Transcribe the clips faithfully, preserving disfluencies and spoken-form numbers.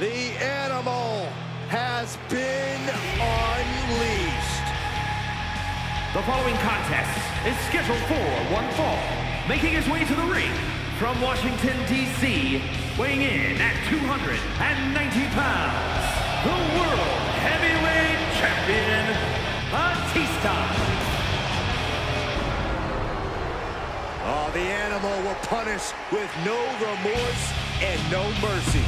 The animal has been unleashed. The following contest is scheduled for one fall. Making his way to the ring from Washington, D C, weighing in at two hundred ninety pounds, the World Heavyweight Champion, Batista. Oh, the animal will punish with no remorse and no mercy.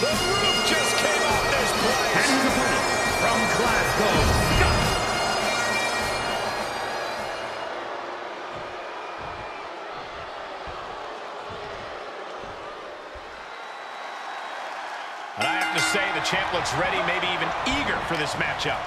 The roof just came off this place. And he's opponent from Glasgow, Scott. And I have to say, the champ looks ready, maybe even eager for this matchup.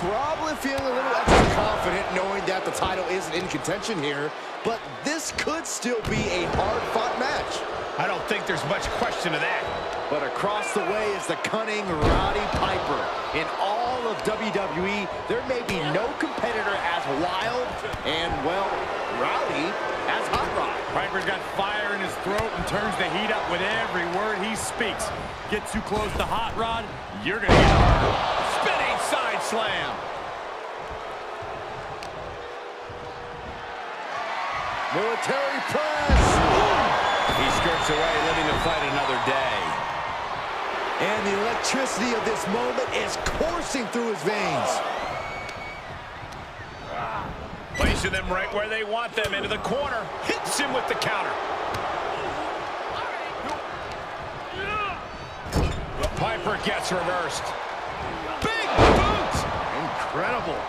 Probably feeling a little extra confident knowing that the title isn't in contention here, but this could still be a hard-fought match. I don't think there's much question of that. But across the way is the cunning Roddy Piper. In all of W W E, there may be no competitor as wild and, well, rowdy as Hot Rod. Piper's got fire in his throat and turns the heat up with every word he speaks. Get too close to Hot Rod, you're going to get hurt. Spinning side slam. Military press. He skirts away, living to fight another day. And the electricity of this moment is coursing through his veins. Placing them right where they want them, into the corner. Hits him with the counter. The Piper gets reversed. Big boot! Incredible.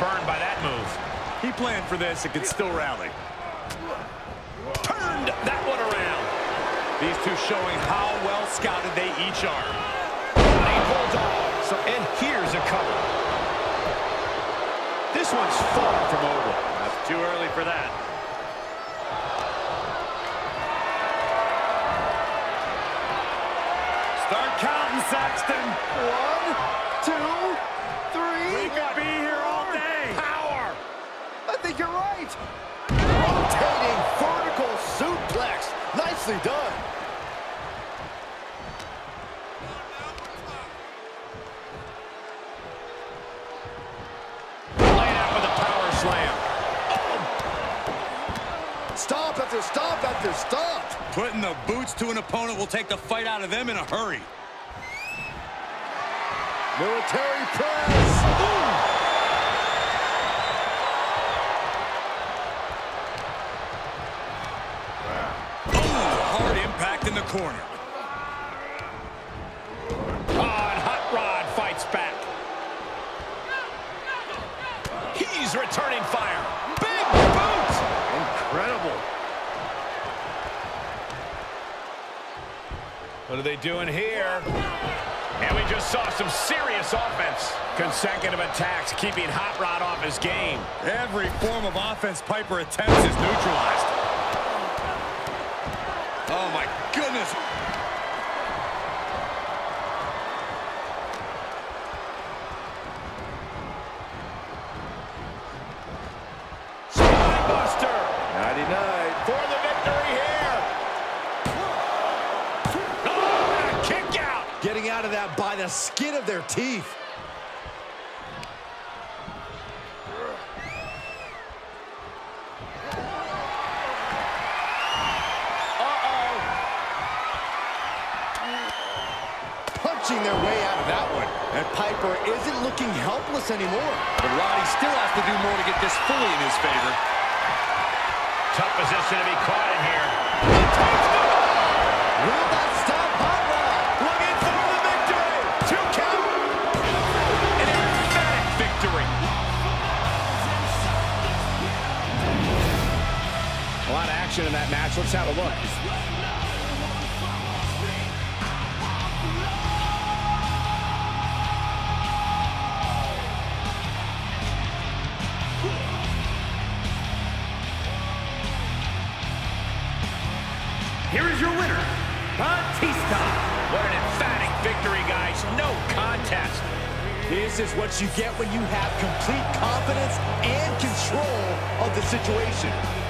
Burned by that move. He planned for this and could still rally. Turned that one around. These two showing how well scouted they each are. Running bulldog. So, and here's a cover. This one's far from over. That's too early for that. Start counting, Saxton. One, two, three. We could be here. Power! I think you're right. Rotating vertical suplex. Nicely done. Laid out with a power slam. Oh. Stop after stop after stop. Putting the boots to an opponent will take the fight out of them in a hurry. Military press. Ooh. In the corner. Oh, and Hot Rod fights back. He's returning fire. Big boot! Incredible. What are they doing here? And we just saw some serious offense. Consecutive attacks keeping Hot Rod off his game. Every form of offense Piper attempts is neutralized. Oh, my goodness. Spinebuster. ninety-nine. For the victory here. Oh, kick out. Getting out of that by the skin of their teeth. Their way out of that one. And Piper isn't looking helpless anymore. But Roddy still has to do more to get this fully in his favor. Tough position to be caught in here. He takes the ball. Will that stop Hot Rod? Looking for the victory. Two count. An emphatic victory. A lot of action in that match. Let's have a look. Here is your winner, Batista. What an emphatic victory, guys. No contest. This is what you get when you have complete confidence and control of the situation.